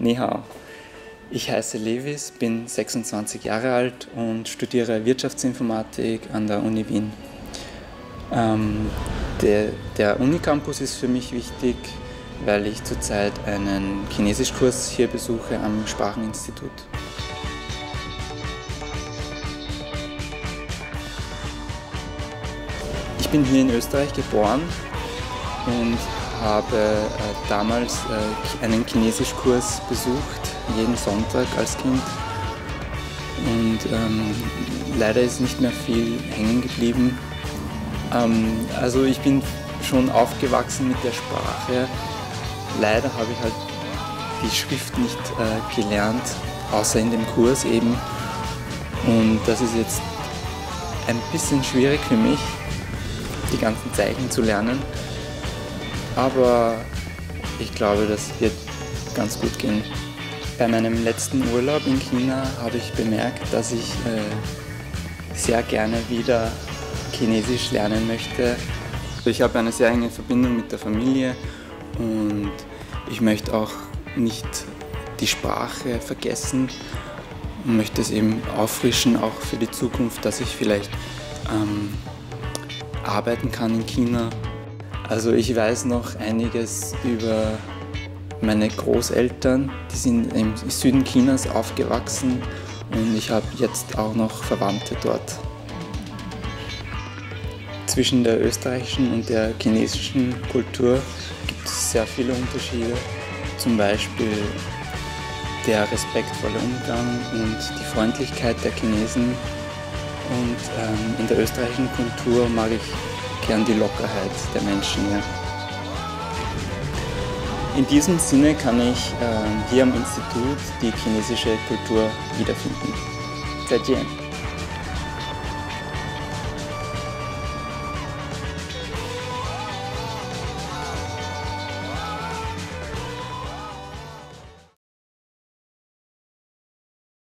Ni hao. Ich heiße Levis, bin 26 Jahre alt und studiere Wirtschaftsinformatik an der Uni Wien. Der Unicampus ist für mich wichtig, weil ich zurzeit einen Chinesischkurs hier besuche am Spracheninstitut. Ich bin hier in Österreich geboren und habe damals einen Chinesischkurs besucht, jeden Sonntag als Kind. Und leider ist nicht mehr viel hängen geblieben. Also ich bin schon aufgewachsen mit der Sprache. Leider habe ich halt die Schrift nicht gelernt, außer in dem Kurs eben. Und das ist jetzt ein bisschen schwierig für mich, die ganzen Zeichen zu lernen. Aber ich glaube, das wird ganz gut gehen. Bei meinem letzten Urlaub in China habe ich bemerkt, dass ich sehr gerne wieder Chinesisch lernen möchte. Ich habe eine sehr enge Verbindung mit der Familie und ich möchte auch nicht die Sprache vergessen und möchte es eben auffrischen, auch für die Zukunft, dass ich vielleicht arbeiten kann in China. Also ich weiß noch einiges über meine Großeltern, die sind im Süden Chinas aufgewachsen und ich habe jetzt auch noch Verwandte dort. Zwischen der österreichischen und der chinesischen Kultur gibt es sehr viele Unterschiede, zum Beispiel der respektvolle Umgang und die Freundlichkeit der Chinesen. Und in der österreichischen Kultur mag ich gern die Lockerheit der Menschen. Ja. In diesem Sinne kann ich hier am Institut die chinesische Kultur wiederfinden. Zaijian!